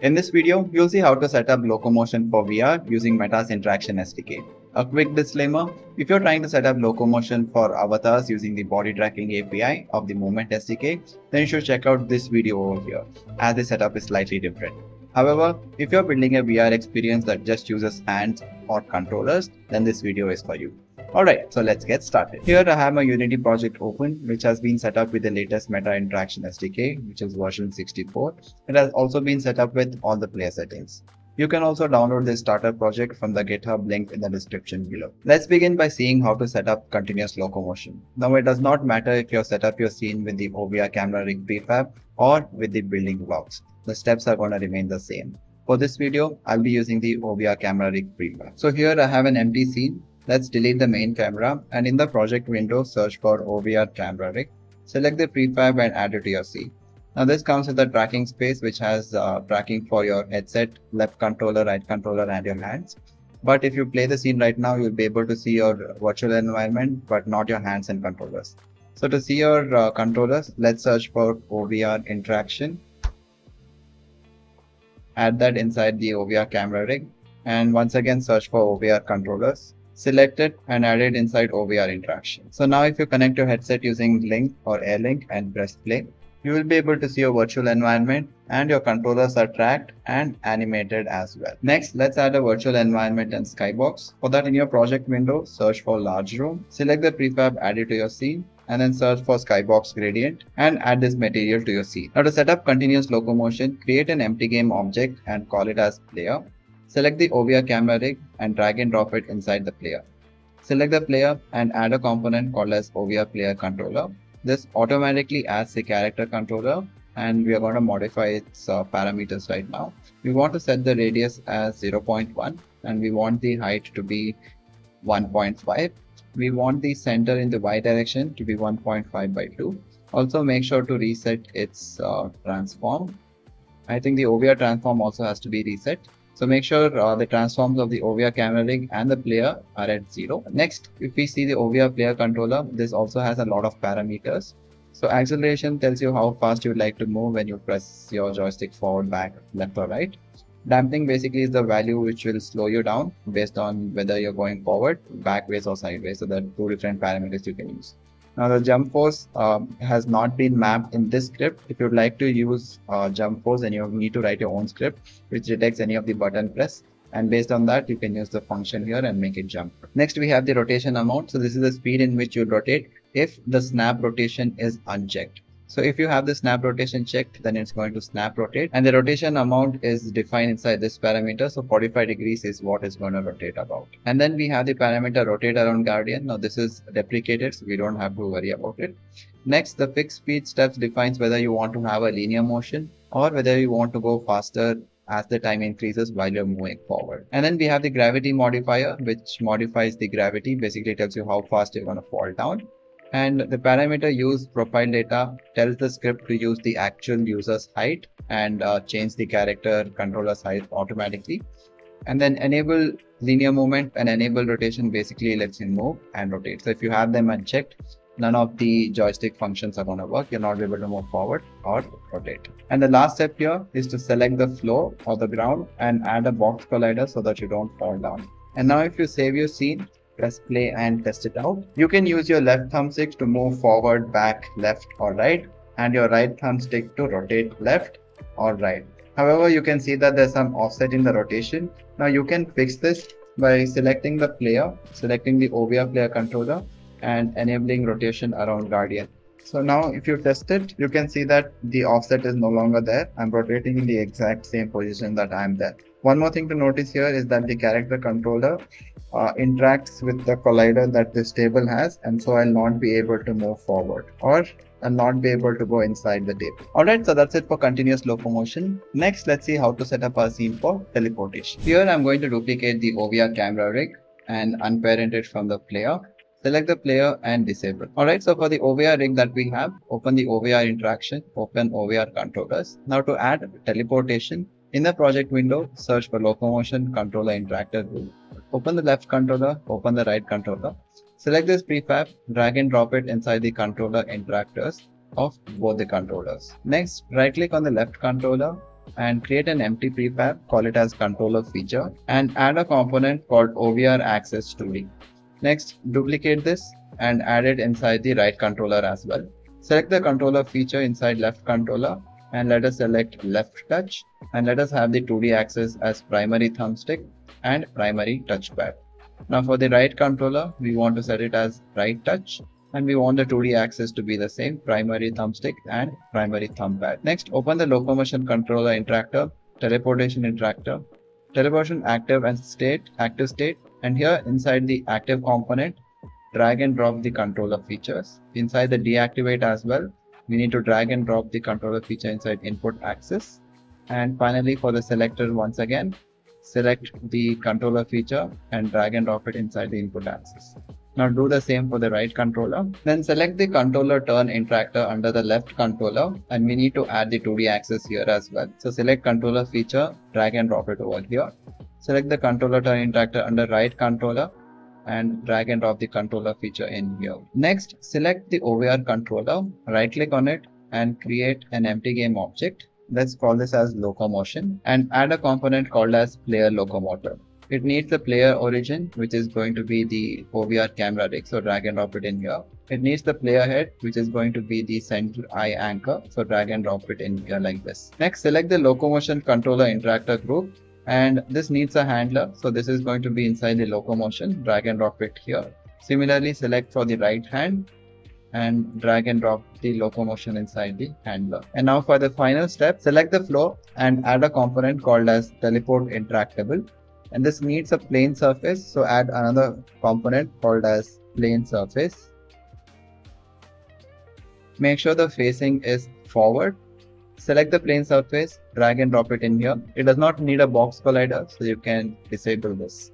In this video, you'll see how to set up Locomotion for VR using Meta's Interaction SDK. A quick disclaimer, if you're trying to set up Locomotion for avatars using the body tracking API of the Movement SDK, then you should check out this video over here, as the setup is slightly different. However, if you're building a VR experience that just uses hands or controllers, then this video is for you. Alright, so let's get started. Here I have my Unity project open, which has been set up with the latest Meta Interaction SDK, which is version 64. It has also been set up with all the player settings. You can also download this starter project from the GitHub link in the description below. Let's begin by seeing how to set up continuous locomotion. Now it does not matter if you set up your scene with the OVR camera rig prefab or with the building blocks. The steps are going to remain the same. For this video, I'll be using the OVR camera rig prefab. So here I have an empty scene. Let's delete the main camera and in the project window, search for OVR camera rig. Select the prefab and add it to your scene. Now this comes with the tracking space which has tracking for your headset, left controller, right controller and your hands. But if you play the scene right now, you'll be able to see your virtual environment but not your hands and controllers. So to see your controllers, let's search for OVR Interaction. Add that inside the OVR camera rig and once again search for OVR Controllers. Select it and add it inside OVR Interaction. So now if you connect your headset using Link or AirLink and press play, you will be able to see your virtual environment and your controllers are tracked and animated as well. Next, let's add a virtual environment and Skybox. For that, in your project window, search for large room, select the prefab added to your scene and then search for Skybox Gradient and add this material to your scene. Now to set up continuous locomotion, create an empty game object and call it as player. Select the OVR camera rig and drag and drop it inside the player. Select the player and add a component called as OVR Player Controller. This automatically adds the character controller and we are going to modify its parameters right now. We want to set the radius as 0.1 and we want the height to be 1.5. We want the center in the Y direction to be 1.5 by 2. Also make sure to reset its transform. I think the OVR transform also has to be reset. So make sure the transforms of the OVR camera rig and the player are at 0. Next, if we see the OVR player controller, this also has a lot of parameters. So acceleration tells you how fast you would like to move when you press your joystick forward, back, left or right. Damping basically is the value which will slow you down based on whether you're going forward, backwards or sideways. So there are two different parameters you can use. Now the jump force has not been mapped in this script. If you'd like to use jump force, then you need to write your own script which detects any of the button press and based on that you can use the function here and make it jump. Next we have the rotation amount. So this is the speed in which you rotate if the snap rotation is unchecked. So if you have the snap rotation checked, then it's going to snap rotate and the rotation amount is defined inside this parameter. So 45 degrees is what is going to rotate about. And then we have the parameter rotate around guardian. Now this is deprecated, so we don't have to worry about it. Next, the fixed speed steps defines whether you want to have a linear motion or whether you want to go faster as the time increases while you're moving forward. And then we have the gravity modifier, which modifies the gravity, basically tells you how fast you're going to fall down. And the parameter use profile data tells the script to use the actual user's height and change the character controller's height automatically. And then enable linear movement and enable rotation basically lets you move and rotate. So if you have them unchecked, none of the joystick functions are going to work. You're not able to move forward or rotate. And the last step here is to select the floor or the ground and add a box collider so that you don't fall down. And now if you save your scene, press play and test it out. You can use your left thumbstick to move forward, back, left or right and your right thumbstick to rotate left or right. However, you can see that there's some offset in the rotation. Now you can fix this by selecting the player, selecting the OVR player controller and enabling rotation around guardian. So now if you test it, you can see that the offset is no longer there. I'm rotating in the exact same position that I'm there. One more thing to notice here is that the character controller interacts with the collider that this table has, and so I'll not be able to move forward or I'll not be able to go inside the table. Alright, so that's it for continuous locomotion. Next, let's see how to set up our scene for teleportation. Here I'm going to duplicate the OVR camera rig and unparent it from the player. Select the player and disable. Alright, so for the OVR rig that we have, open the OVR interaction, open OVR controllers. Now to add teleportation, in the project window, search for Locomotion Controller Interactor. Open the left controller, open the right controller. Select this prefab, drag and drop it inside the controller interactors of both the controllers. Next, right click on the left controller and create an empty prefab, call it as controller feature, and add a component called OVR Access 2D. Next, duplicate this and add it inside the right controller as well. Select the controller feature inside left controller and let us select left touch, and let us have the 2D axis as primary thumbstick and primary touchpad. Now for the right controller, we want to set it as right touch, and we want the 2D axis to be the same, primary thumbstick and primary thumbpad. Next, open the Locomotion Controller Interactor, Teleportation Interactor, Teleportation Active and State, Active State, and here inside the active component, drag and drop the controller features. Inside the deactivate as well, we need to drag and drop the controller feature inside input axis. And finally for the selector, once again, select the controller feature and drag and drop it inside the input axis. Now do the same for the right controller. Then select the controller turn interactor under the left controller, and we need to add the 2D axis here as well. So select controller feature, drag and drop it over here. Select the controller turn interactor under right controller and drag and drop the controller feature in here. Next, select the OVR controller, right click on it and create an empty game object. Let's call this as Locomotion and add a component called as Player Locomotor. It needs the player origin, which is going to be the OVR camera rig, so drag and drop it in here. It needs the player head, which is going to be the central eye anchor, so drag and drop it in here like this. Next, select the Locomotion Controller Interactor group, and this needs a handler, so this is going to be inside the Locomotion, drag and drop it here. Similarly, select for the right hand and drag and drop the Locomotion inside the handler. And now for the final step, select the flow and add a component called as Teleport Interactable. And this needs a plane surface, so add another component called as Plane Surface. Make sure the facing is forward. Select the plane surface, drag and drop it in here. It does not need a box collider, so you can disable this.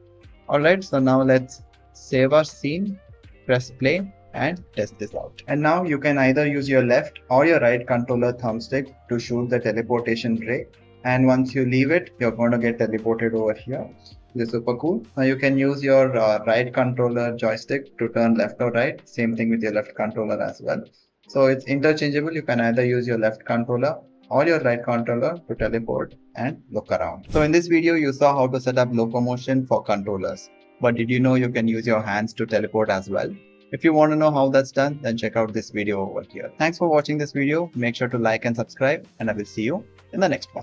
Alright, so now let's save our scene, press play and test this out. And now you can either use your left or your right controller thumbstick to shoot the teleportation ray. And once you leave it, you're going to get teleported over here. This is super cool. Now you can use your right controller joystick to turn left or right. Same thing with your left controller as well. So it's interchangeable. You can either use your left controller or your right controller to teleport and look around. So in this video, you saw how to set up Locomotion for controllers. But did you know you can use your hands to teleport as well? If you want to know how that's done, then check out this video over here. Thanks for watching this video. Make sure to like and subscribe, and I will see you in the next one.